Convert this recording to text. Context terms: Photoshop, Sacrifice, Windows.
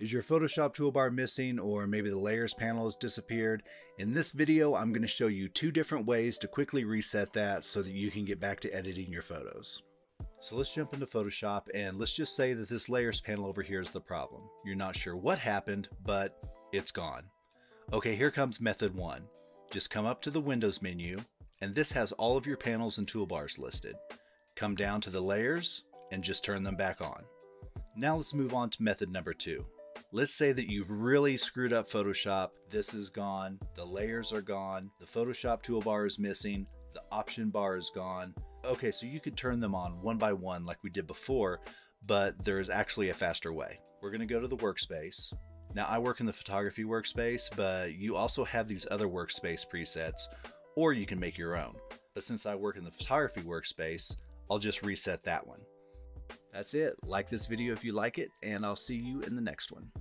Is your Photoshop toolbar missing, or maybe the layers panel has disappeared? In this video, I'm going to show you two different ways to quickly reset that so that you can get back to editing your photos. So let's jump into Photoshop, and let's just say that this layers panel over here is the problem. You're not sure what happened, but it's gone. Okay, here comes method one. Just come up to the Windows menu, and this has all of your panels and toolbars listed. Come down to the layers and just turn them back on. Now let's move on to method number two. Let's say that you've really screwed up Photoshop. This is gone, the layers are gone, the Photoshop toolbar is missing, the option bar is gone. Okay, so you could turn them on one by one like we did before, but there is actually a faster way. We're gonna go to the workspace. Now I work in the photography workspace, but you also have these other workspace presets, or you can make your own. But since I work in the photography workspace, I'll just reset that one. That's it. Like this video if you like it, and I'll see you in the next one.